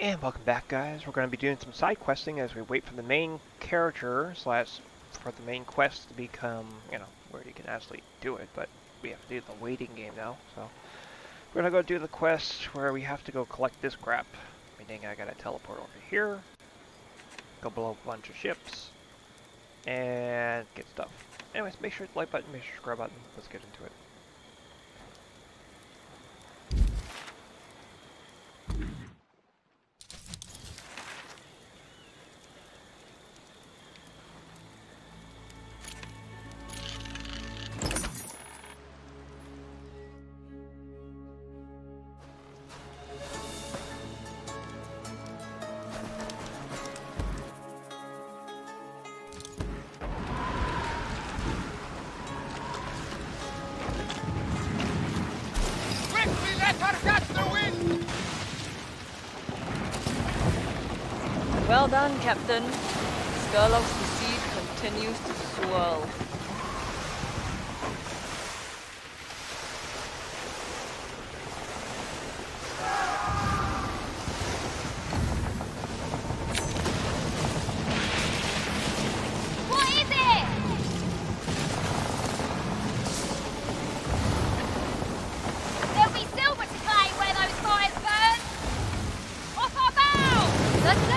And welcome back, guys. We're going to be doing some side questing as we wait for the main character slash for the main quest to become, you know, where you can actually do it, but we have to do the waiting game now. So we're going to go do the quest where we have to go collect this crap. Meaning I got to teleport over here, go blow up a bunch of ships, and get stuff. Anyways, make sure to like button, make sure to subscribe button. Let's get into it. Well done, Captain. Scurlock's deceit continues to swirl. Let's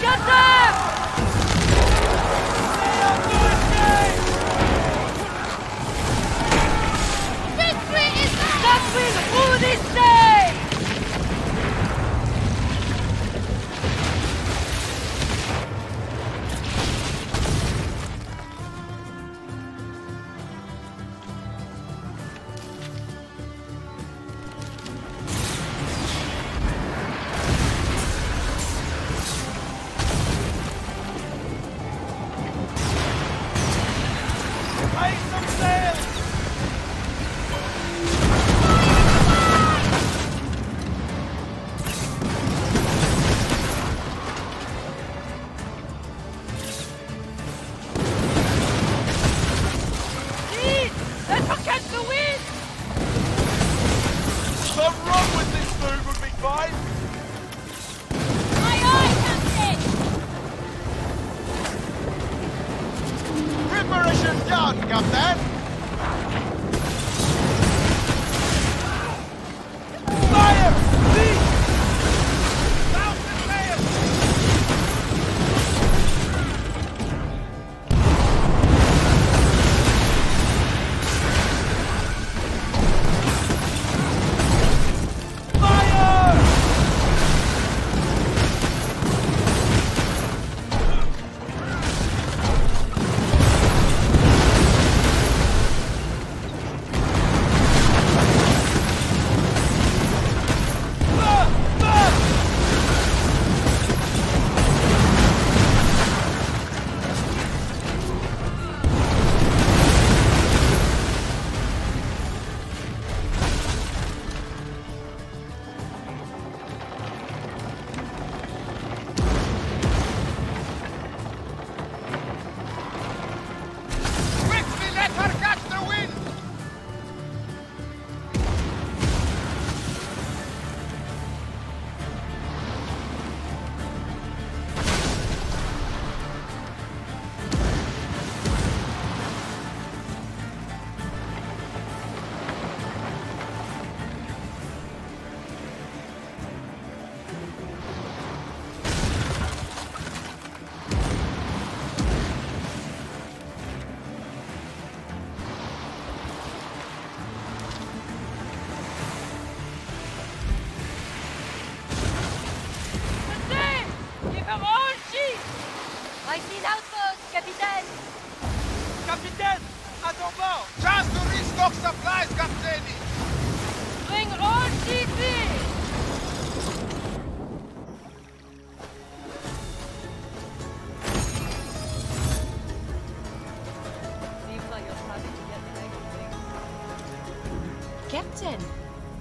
get them! They are good things!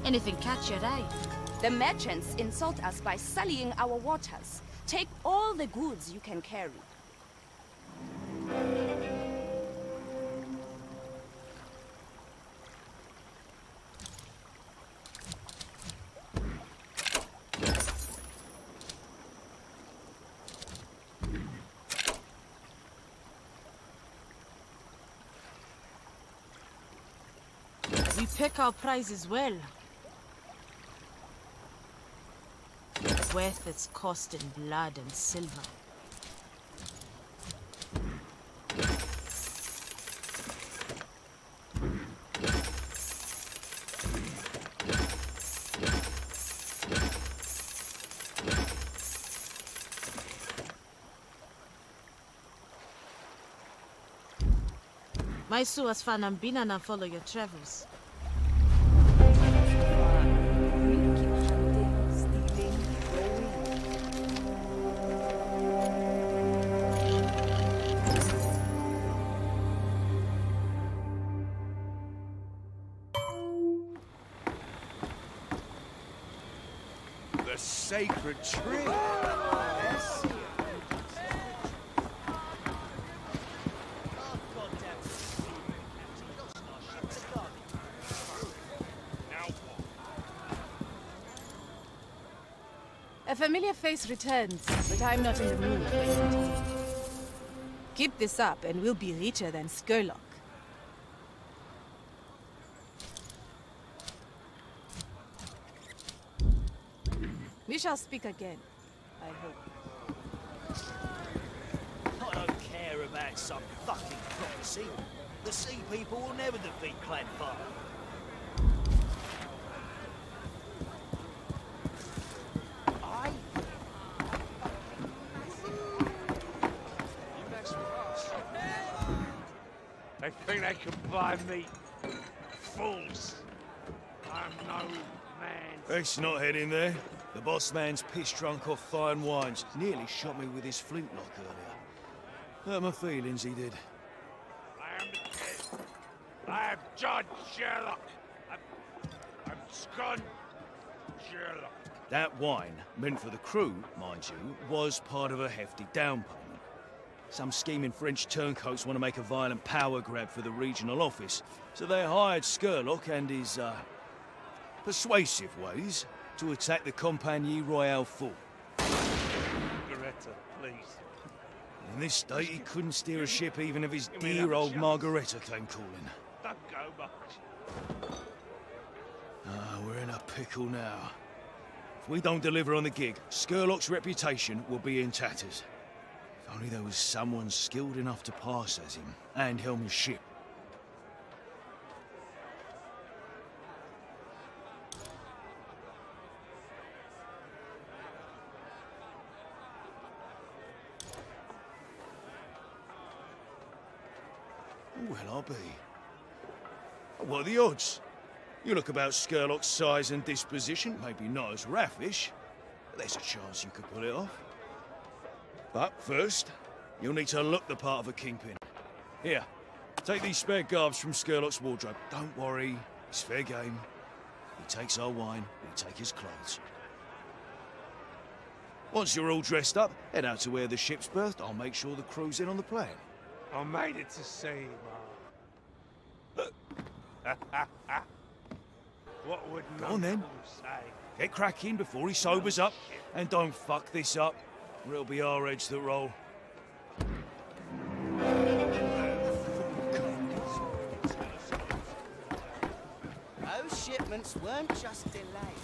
Anything catch your eye? The merchants insult us by sullying our waters. Take all the goods you can carry. We pick our prizes well. Worth its cost in blood and silver. My suas fanambina na follow your travels. Sacred tree. Yes. A familiar face returns, but I'm not in the mood. Keep this up and we'll be richer than Scurlock. We shall speak again, I hope. I don't care about some fucking prophecy. The sea people will never defeat Clan Fire. They think they can buy me. Fools. I'm no man. It's not heading there. The boss man's piss drunk off fine wines. Nearly shot me with his flute knock earlier. Hurt my feelings, he did. I am the I'm John Sherlock. I'm Scott Sherlock. That wine, meant for the crew, mind you, was part of a hefty down payment. Some scheming French turncoats want to make a violent power grab for the regional office, so they hired Scurlock and his, persuasive ways to attack the Compagnie Royale fort. Margareta, please. In this state, he couldn't steer a ship even if his dear old Margareta came calling. Don't go much. Ah, we're in a pickle now. If we don't deliver on the gig, Scurlock's reputation will be in tatters. If only there was someone skilled enough to pass as him and helm his ship. Well, I'll be. What are the odds? You look about Scurlock's size and disposition, maybe not as raffish, but there's a chance you could pull it off. But first, you'll need to look the part of a kingpin. Here, take these spare garbs from Scurlock's wardrobe. Don't worry, it's fair game. He takes our wine, we take his clothes. Once you're all dressed up, head out to where the ship's berthed. I'll make sure the crew's in on the plan. I made it to sea, Mark. What would Go on then. Say? Get cracking before he sobers up. Shit. And don't fuck this up, or it'll be our heads that roll. Those shipments weren't just delayed.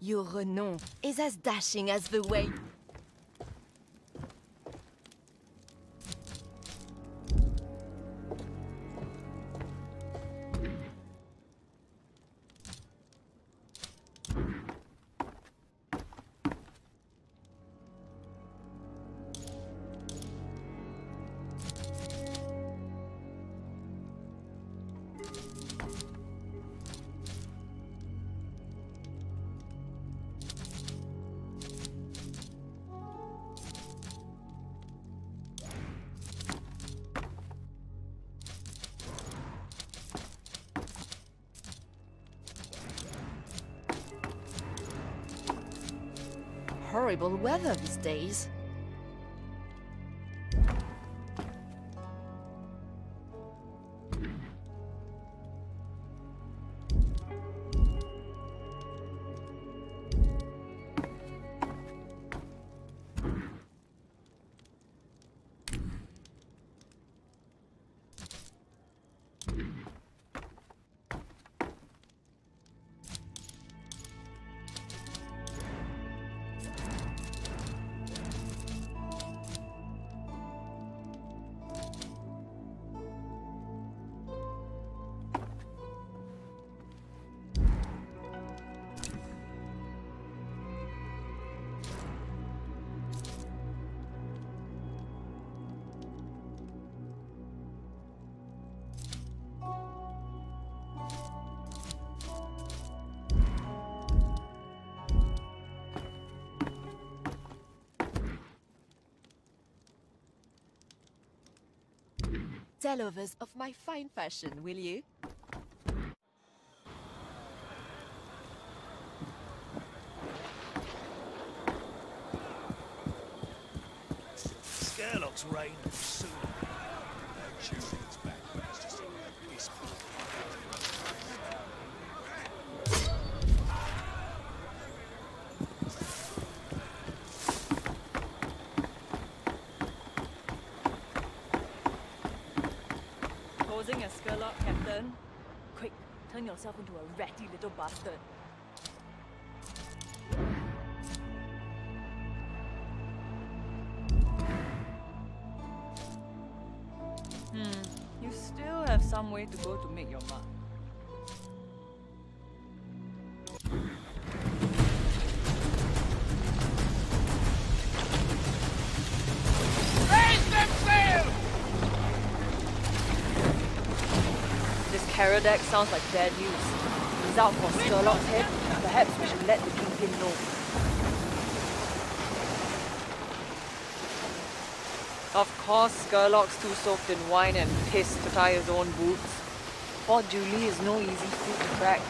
Your renown is as dashing as the wave. Horrible weather these days. Tell others of my fine fashion, will you? Scurlock's reign will soon back. Causing a Scurlock, Captain. Quick, turn yourself into a ratty little bastard. You still have some way to go to make your mark. Karadec sounds like bad news. He's out for Scurlock's head. Perhaps we should let the kingpin know. Of course, Scurlock's too soaked in wine and piss to tie his own boots. Poor Julie is no easy food to crack.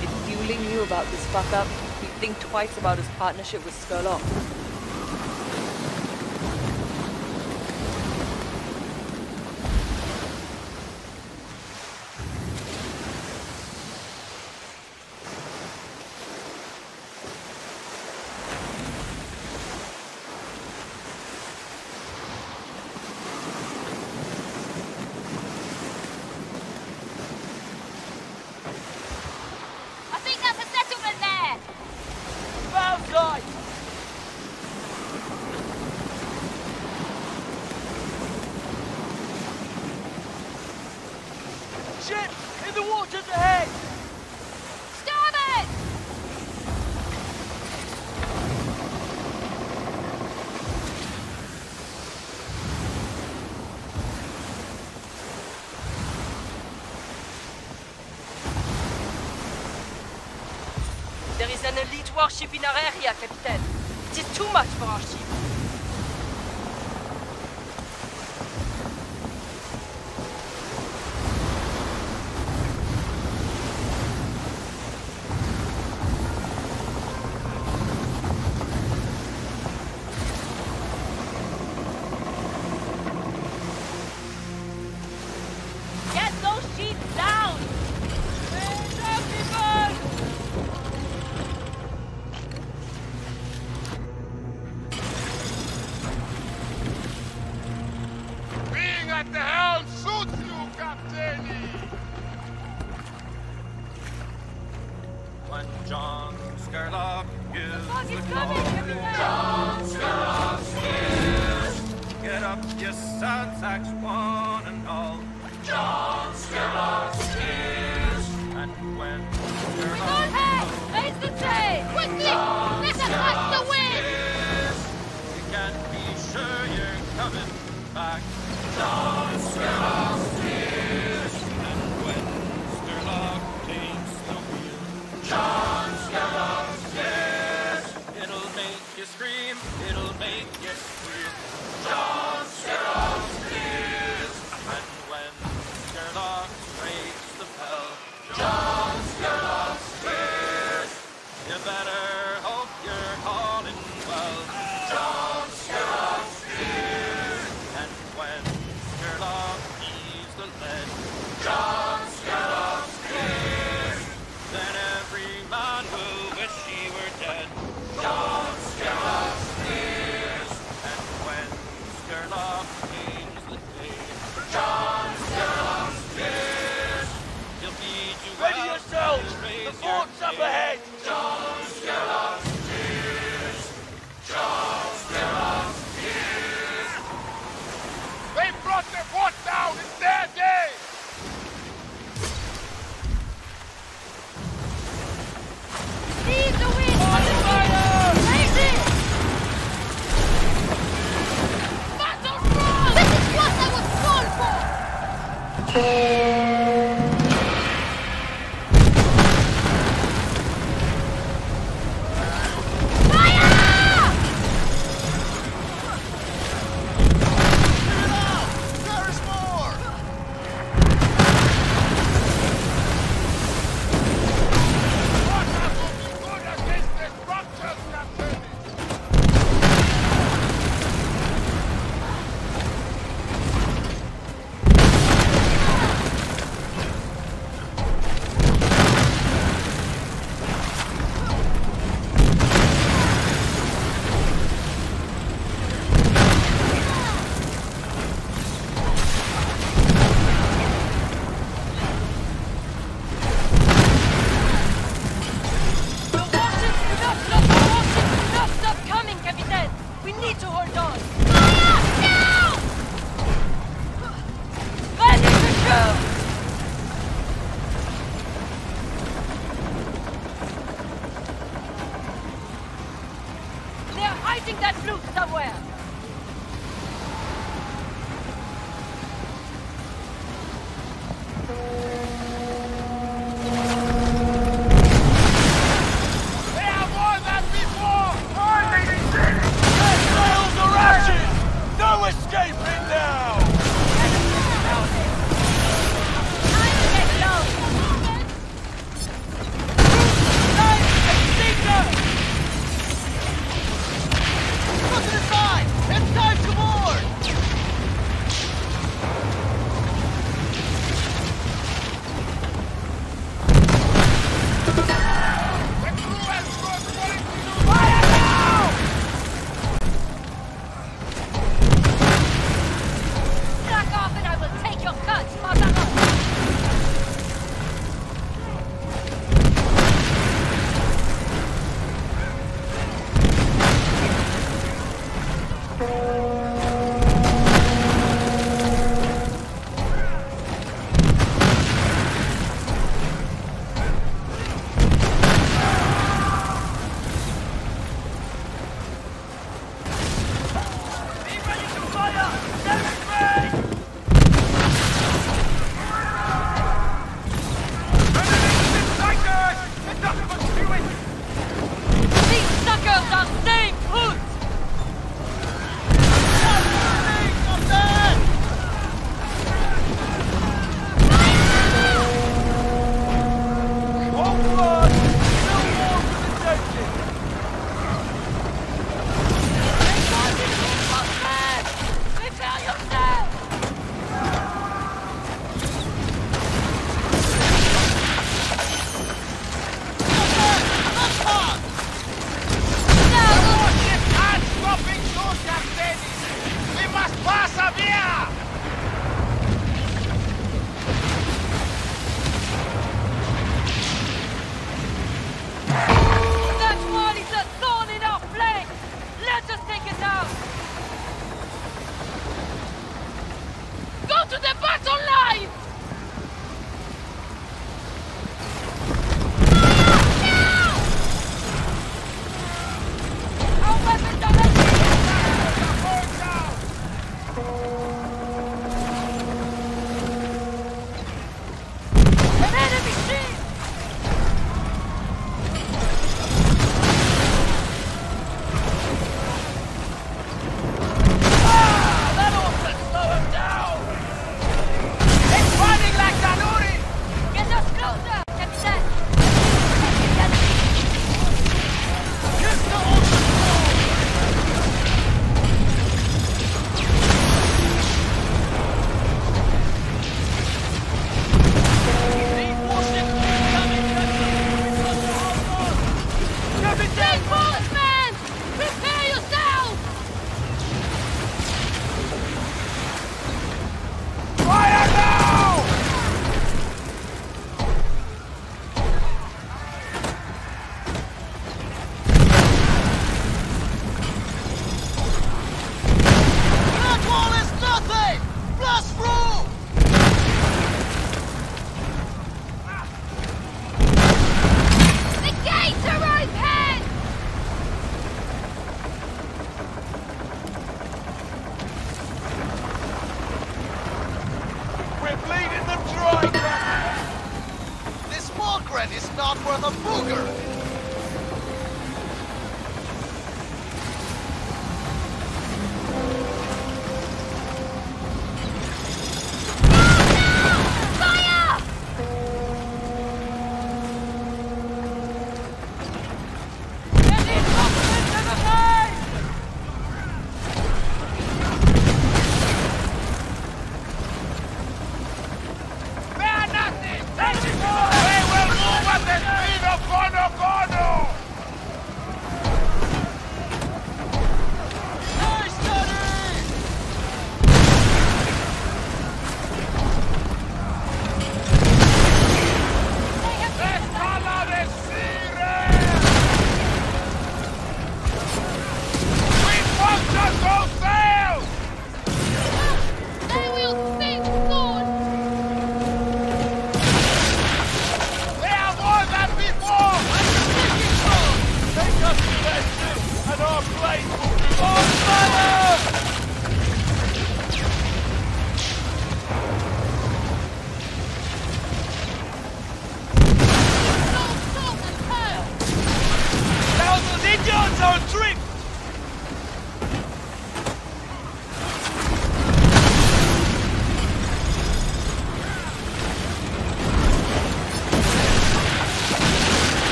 If Tulin knew about this fuck-up, he'd think twice about his partnership with Scurlock. An elite warship in our area, Captain. It is too much for our ship. Get those sheets down! Ha!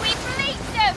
We released him!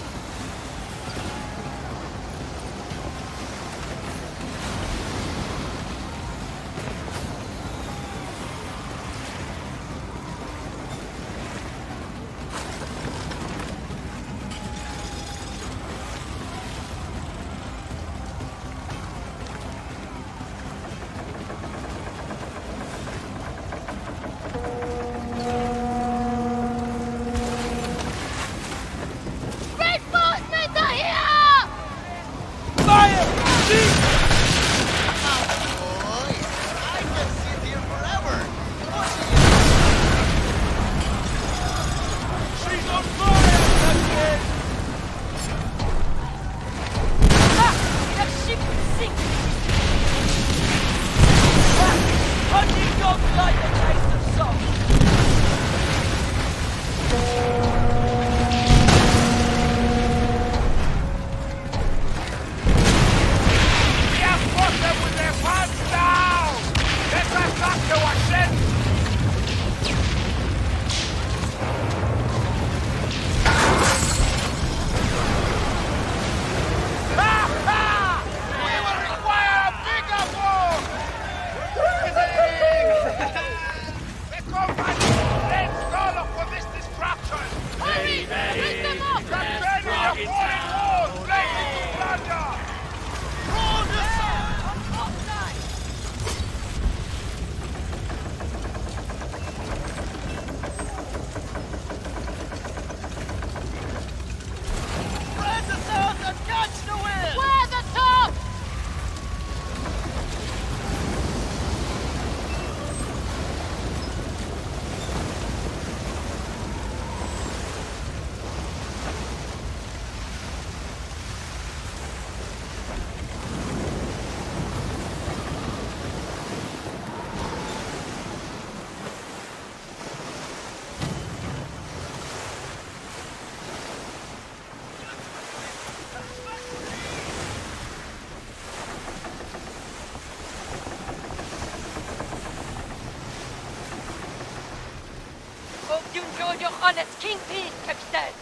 your honest king, please, Capitaine.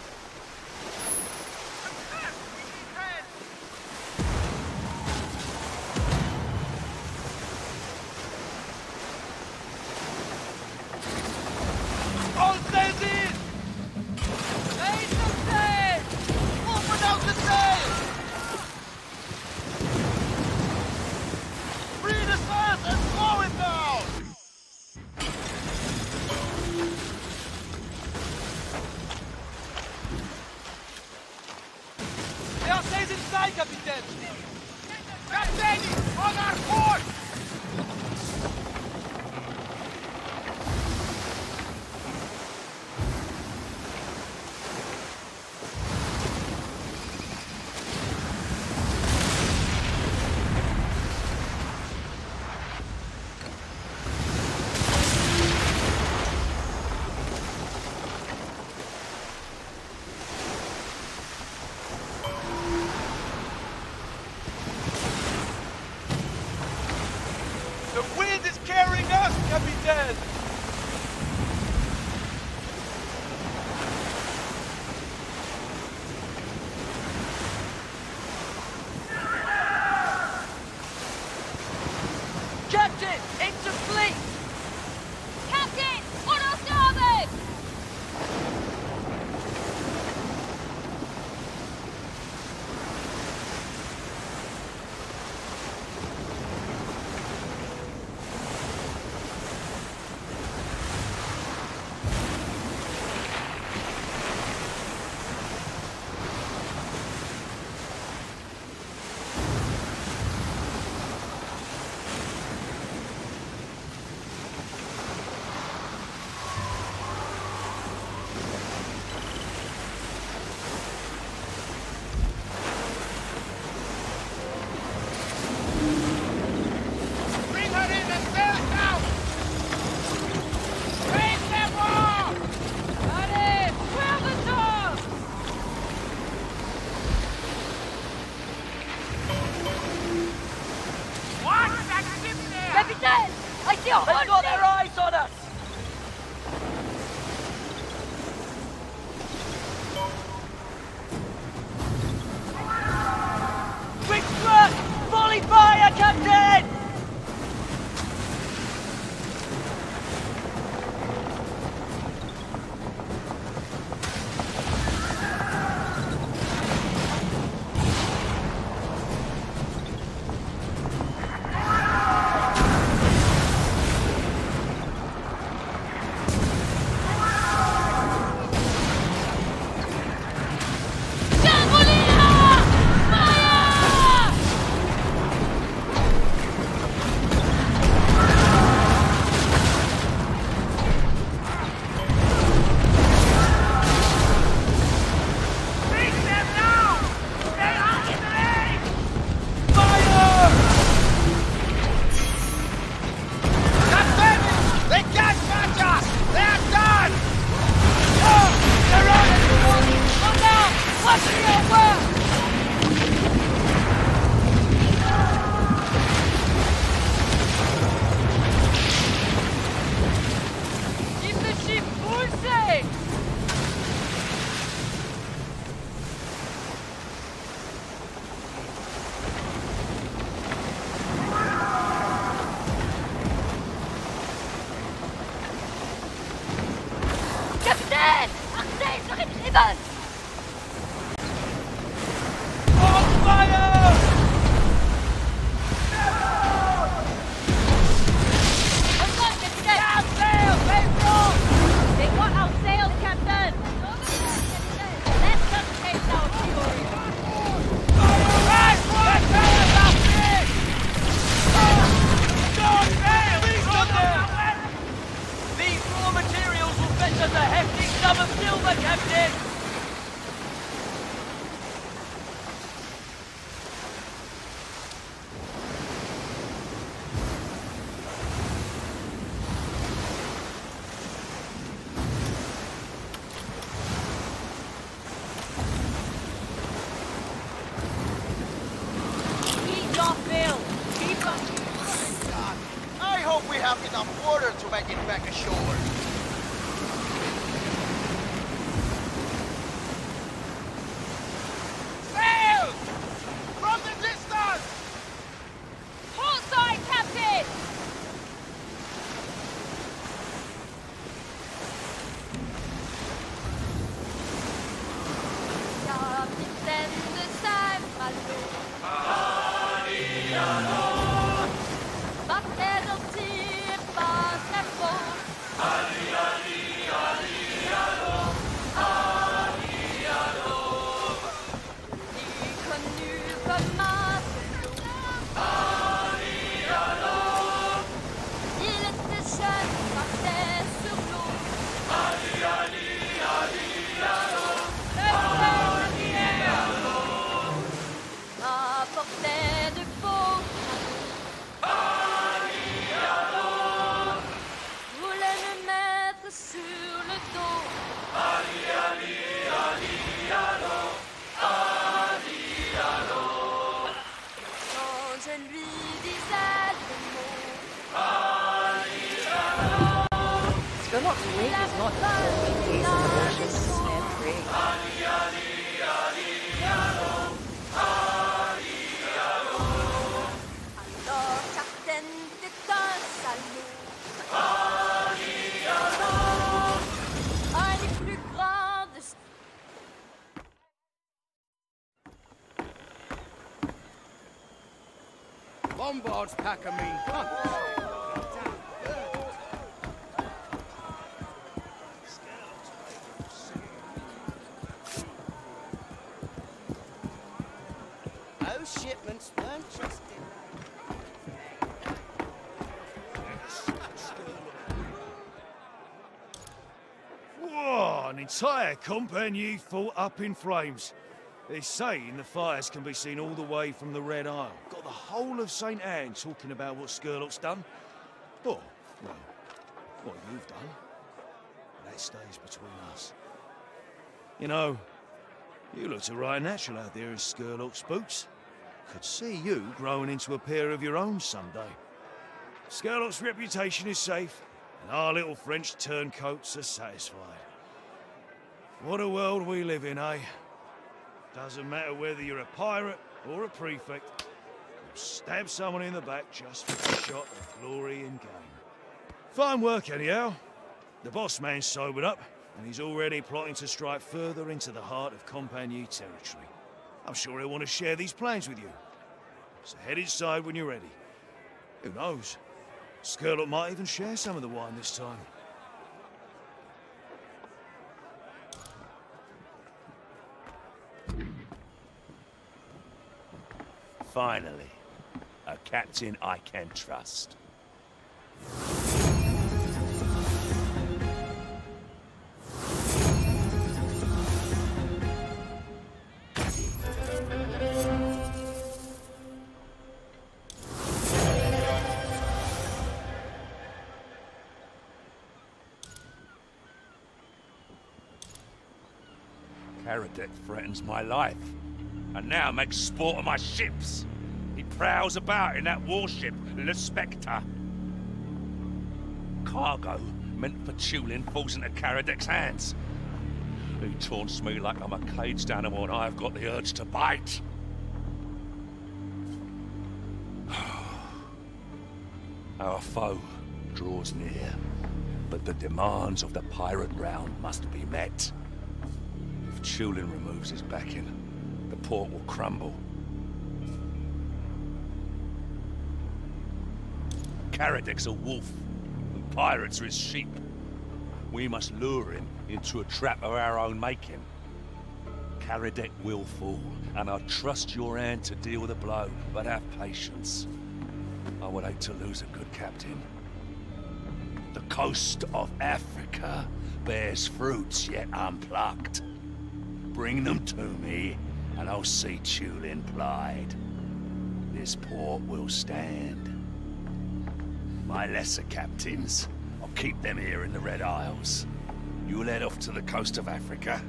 I hope we have enough water to make it back ashore. Lombards pack a mean punch. Entire Compagnie full up in flames. They're saying the fires can be seen all the way from the Red Isle. Got the whole of St. Anne talking about what Scurlock's done. Oh, no. What you've done. That stays between us. You know, you looked a right natural out there in Scurlock's boots. Could see you growing into a pair of your own someday. Scurlock's reputation is safe, and our little French turncoats are satisfied. What a world we live in, eh? Doesn't matter whether you're a pirate or a prefect, you'll stab someone in the back just for a shot of glory and gain. Fine work, anyhow. The boss man's sobered up, and he's already plotting to strike further into the heart of Compagnie territory. I'm sure he'll want to share these plans with you. So head inside when you're ready. Who knows? Scurlock might even share some of the wine this time. Finally, a captain I can trust. Karadec threatens my life. And now makes sport of my ships. He prowls about in that warship, Le Spectre. Cargo meant for Tulin falls into Karadec's hands. He taunts me like I'm a caged animal and I've got the urge to bite. Our foe draws near, but the demands of the pirate round must be met. If Tulin removes his backing, the port will crumble. Karadec's a wolf, and pirates are his sheep. We must lure him into a trap of our own making. Karadec will fall, and I trust your hand to deal the blow, but have patience. I would hate to lose a good captain. The coast of Africa bears fruits yet unplucked. Bring them to me, and I'll see Tulin plied. This port will stand. My lesser captains, I'll keep them here in the Red Isles. You'll head off to the coast of Africa,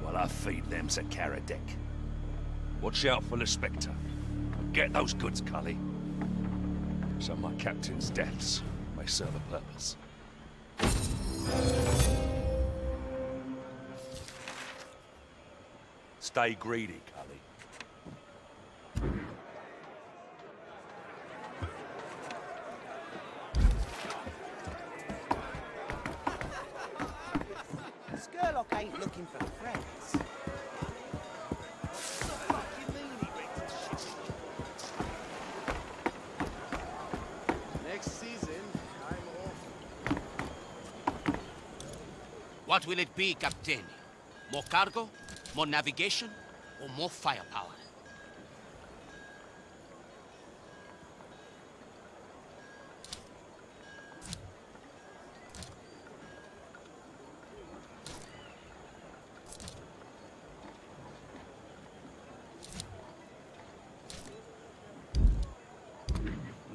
while I feed them to Karadec. Watch out for Le Spectre. Get those goods, Cully. So my captain's deaths may serve a purpose. Stay greedy, Cully. Scurlock ain't looking for friends. Next season, I'm off. What will it be, Captain? More cargo? More navigation, or more firepower?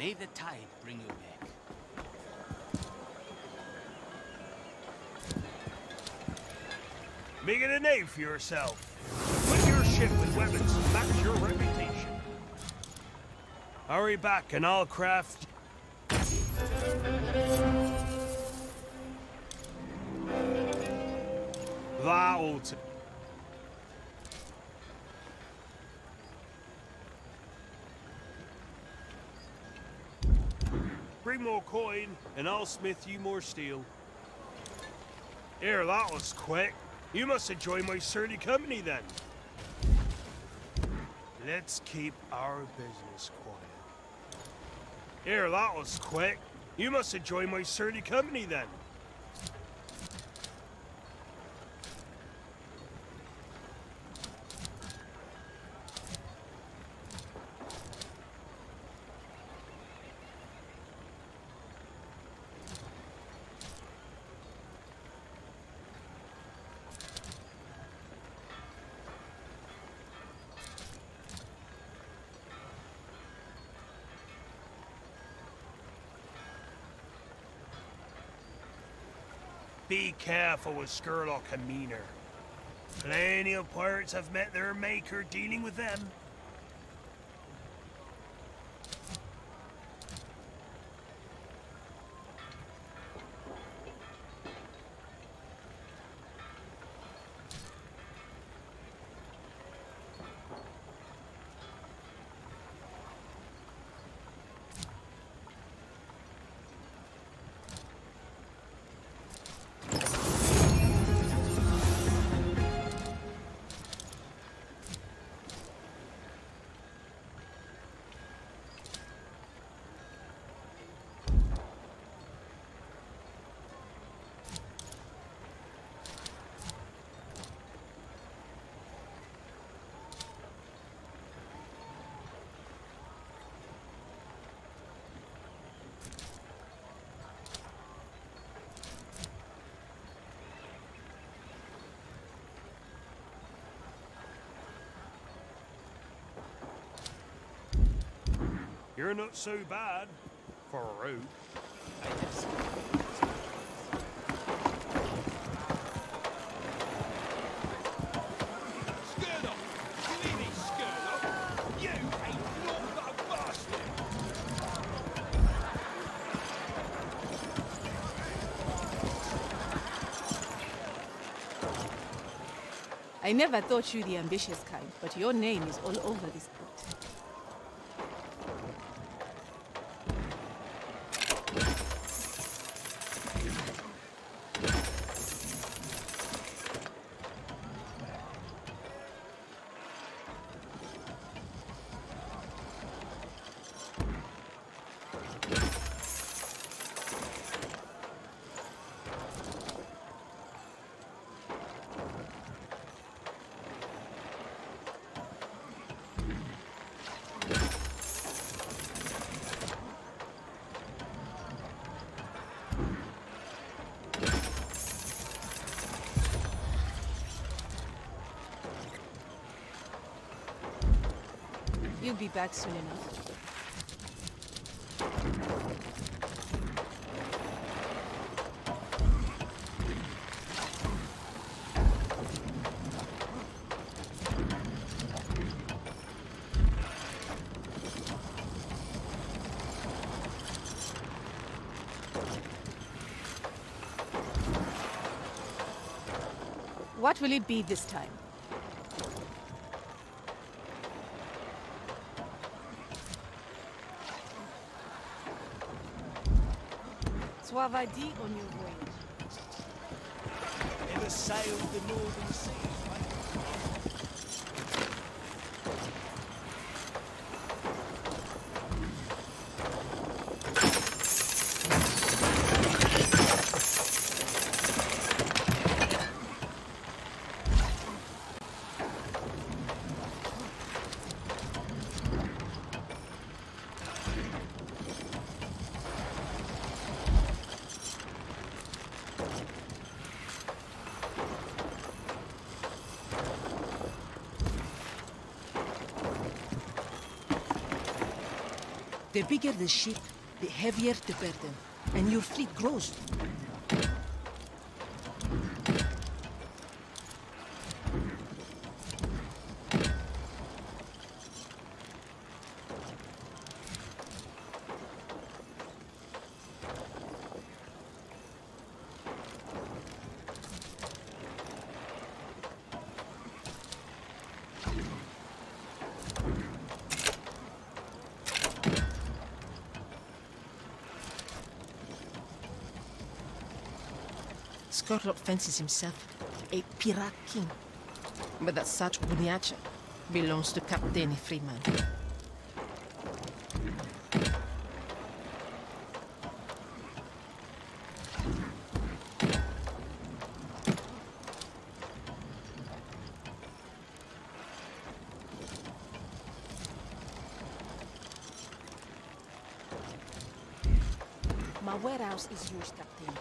May the tide bring you back. Make it a name for yourself. Put your ship with weapons and match your reputation. Hurry back and I'll craft... that old... Bring more coin, and I'll smith you more steel. Here, that was quick. You must enjoy my sturdy company, then. Let's keep our business quiet. Here, that was quick. You must enjoy my sturdy company, then. Be careful with Scurlock and Meaner. Plenty of pirates have met their maker dealing with them. You're not so bad for a route. I guess. Scurlock! Clearly, Scurlock! You ain't nothing but a bastard! I never thought you the ambitious kind, but your name is all over this boat. You'll be back soon enough. What will it be this time? Suavadi on your voyage. Never sailed the northern sea. The bigger the ship, the heavier the burden, and your fleet grows. Scurlock fancies himself a pirate king, but that such bunyacha belongs to Captain Freeman. My warehouse is yours, Captain.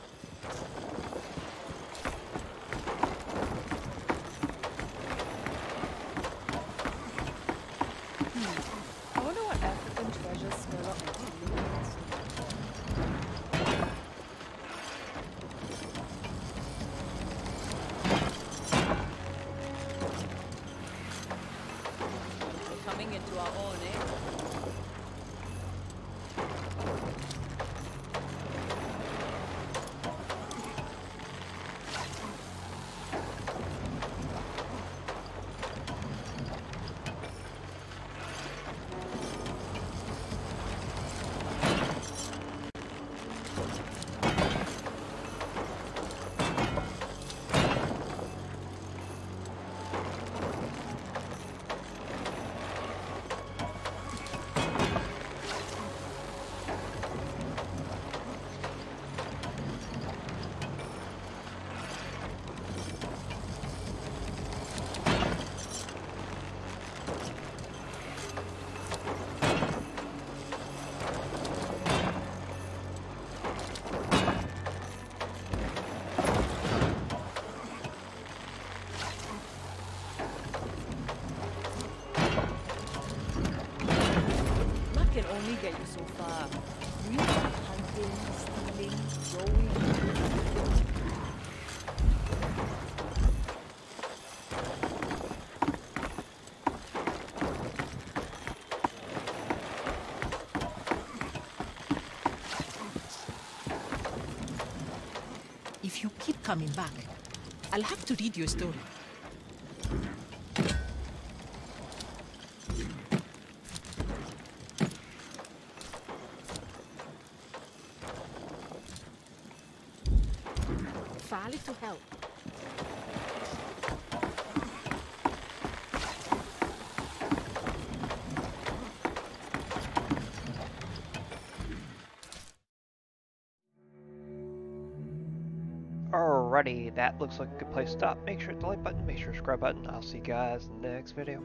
If you keep coming back, I'll have to read you a story. Fally to help. Alrighty, that looks like a good place to stop. Make sure to like button, make sure to subscribe button. I'll see you guys in the next video.